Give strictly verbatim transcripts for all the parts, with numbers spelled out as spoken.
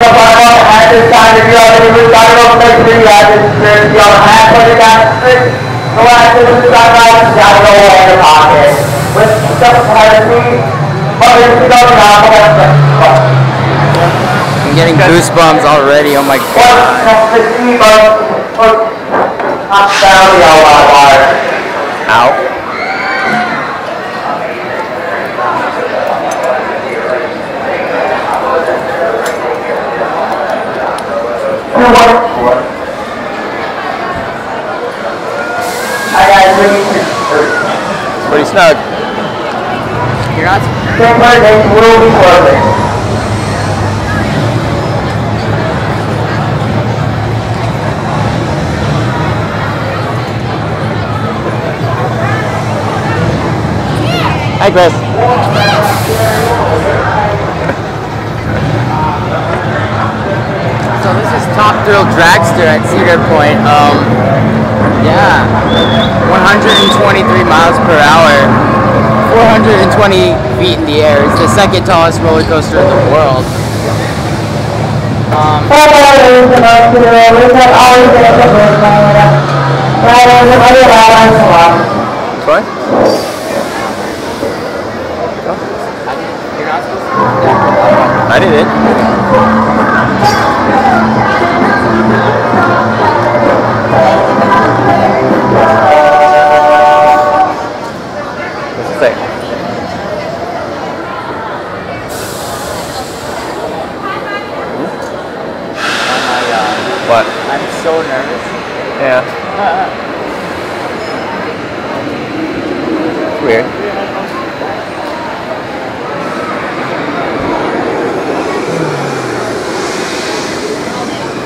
At this time, if you are able to start off next video, I just place your hand on the casket. So as you will start off, just go over the market. With the privacy, but it's not enough of a question. I'm getting goosebumps already, oh my god. Ow. It's pretty snug. You're not. Hi, Chris. So this is Top Thrill Dragster at Cedar Point. Um. Yeah, one hundred twenty-three miles per hour, four hundred twenty feet in the air. It's the second tallest roller coaster in the world. Um, what? I did it. What? I'm so nervous. Yeah. It's weird.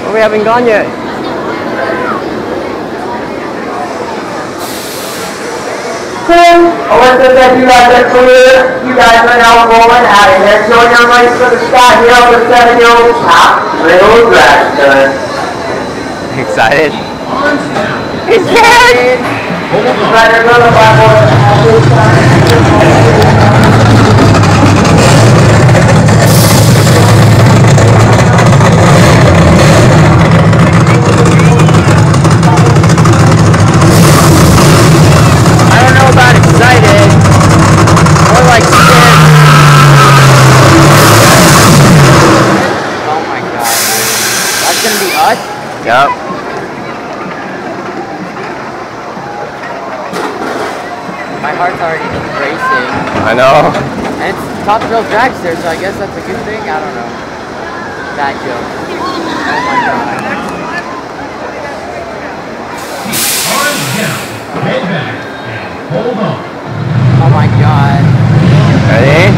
Well, we haven't gone yet. I want to thank you guys for coming. You guys are now rolling out of here. Show your lights for the sky here on the seven year old Top Thrill Dragster. Excited? He's scared! I don't know about excited, more like scared. Oh my god. That's gonna be us? Yep. My heart's already racing. I know. And it's Top Thrill Dragster, so I guess that's a good thing? I don't know. Bad joke. Oh my god. Arms down, head back, and hold on. Oh my god. Ready?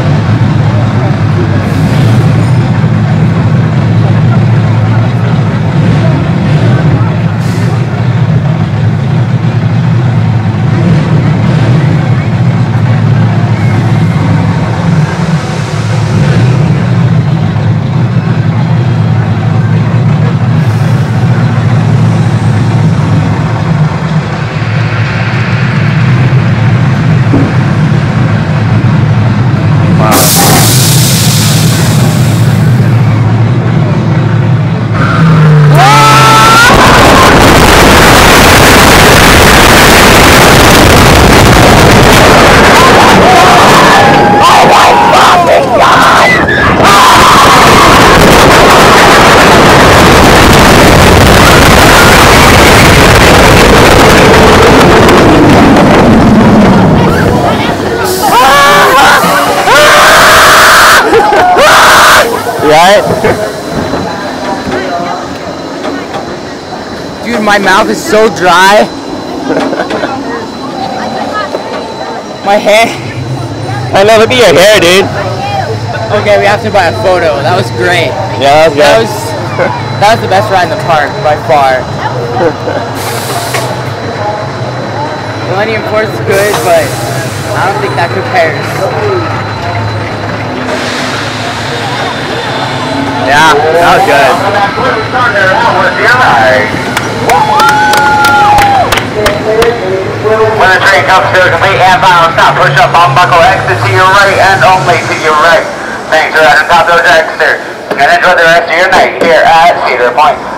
Dude, my mouth is so dry. My hair. I know, look at your hair, dude. Okay, we have to buy a photo. That was great. Yeah, that was good. That was, that was the best ride in the park by far. Millennium Force is good, but I don't think that compares. Yeah, that was good. When the train comes to a complete half hour stop, push up on buckle exit to your right and only to your right. Thanks for that, Top Thrill Dragster. and enjoy the rest of your night here at Cedar Point.